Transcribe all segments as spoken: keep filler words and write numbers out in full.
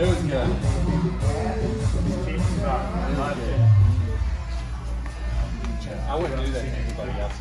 It was good. I wouldn't do that to anybody else.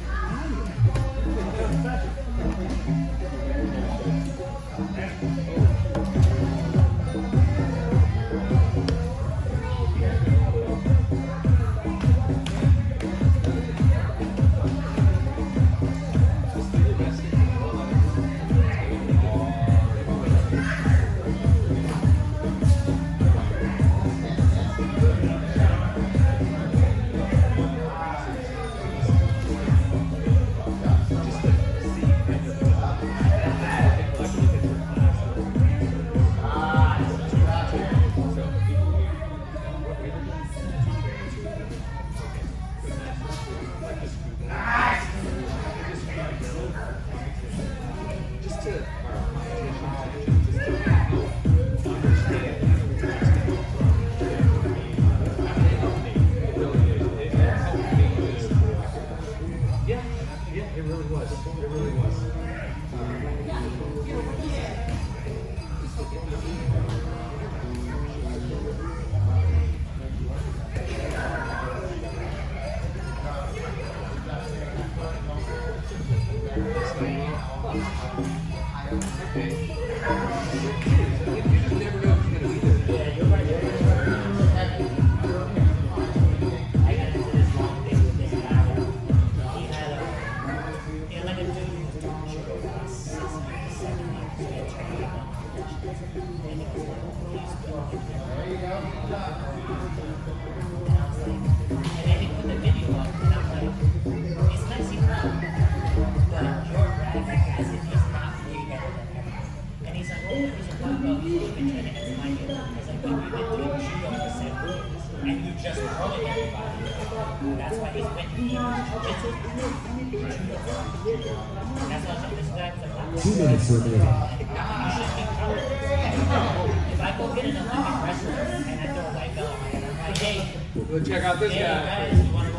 Check out this yeah, guy. Right.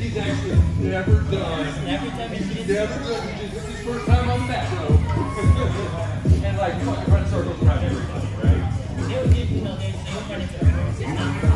He's actually never done. Never done. He's never done. This is his first time on that road. And like, you want to run circles around everybody, right? They would give, you know, they would run into the roads. It's not your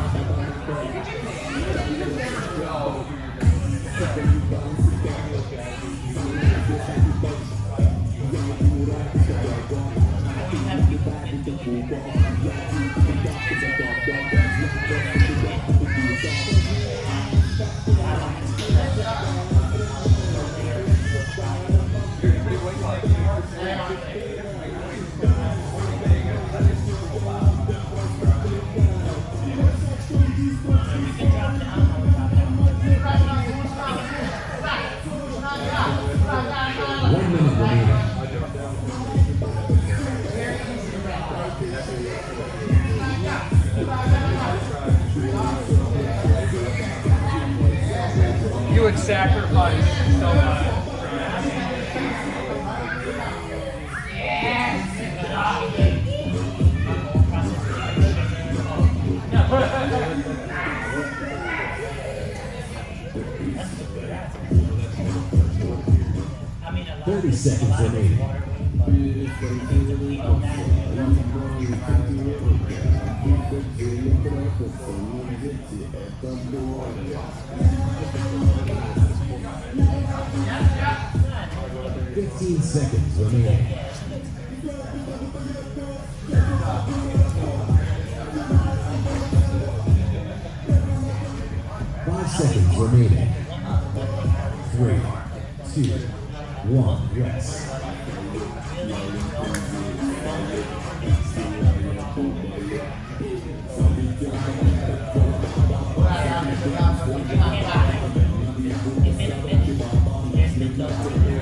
sacrifice so much. Thirty seconds remaining. Fifteen seconds remaining. Five seconds remaining. Three, two, one, rest. Yes.